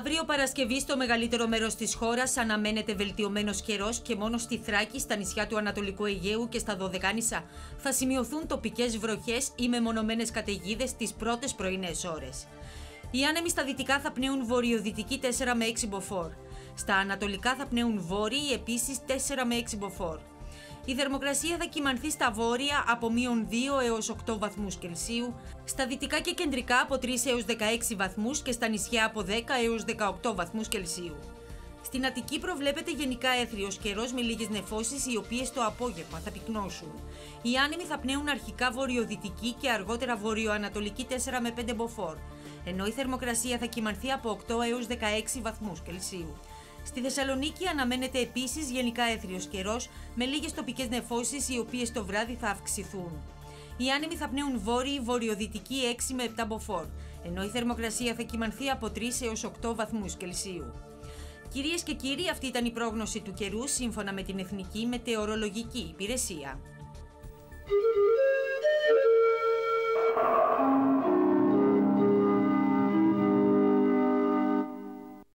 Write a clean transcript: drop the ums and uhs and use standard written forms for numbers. Αύριο Παρασκευή στο μεγαλύτερο μέρος της χώρας αναμένεται βελτιωμένος καιρός και μόνο στη Θράκη, στα νησιά του Ανατολικού Αιγαίου και στα Δωδεκάνησα θα σημειωθούν τοπικές βροχές ή μεμονωμένες καταιγίδες τις πρώτες πρωινές ώρες. Οι άνεμοι στα δυτικά θα πνέουν βορειοδυτικοί 4 με 6 μποφόρ. Στα ανατολικά θα πνέουν βόρειοι επίσης 4 με 6 μποφόρ. Η θερμοκρασία θα κυμανθεί στα βόρεια από -2 έως 8 βαθμούς Κελσίου, στα δυτικά και κεντρικά από 3 έως 16 βαθμούς και στα νησιά από 10 έως 18 βαθμούς Κελσίου. Στην Αττική προβλέπεται γενικά έθριος καιρός με λίγες νεφώσεις, οι οποίες το απόγευμα θα πυκνώσουν. Οι άνεμοι θα πνέουν αρχικά βορειοδυτική και αργότερα βορειοανατολική 4 με 5 μποφόρ, ενώ η θερμοκρασία θα κυμανθεί από 8 έως 16 βαθμούς Κελσίου. Στη Θεσσαλονίκη αναμένεται επίσης γενικά έθριος καιρός με λίγες τοπικές νεφώσεις, οι οποίες το βράδυ θα αυξηθούν. Οι άνεμοι θα πνέουν βόρειο-βορειοδυτική 6 με 7 μποφόρ, ενώ η θερμοκρασία θα κυμανθεί από 3 έως 8 βαθμούς Κελσίου. Κυρίες και κύριοι, αυτή ήταν η πρόγνωση του καιρού σύμφωνα με την Εθνική Μετεωρολογική Υπηρεσία.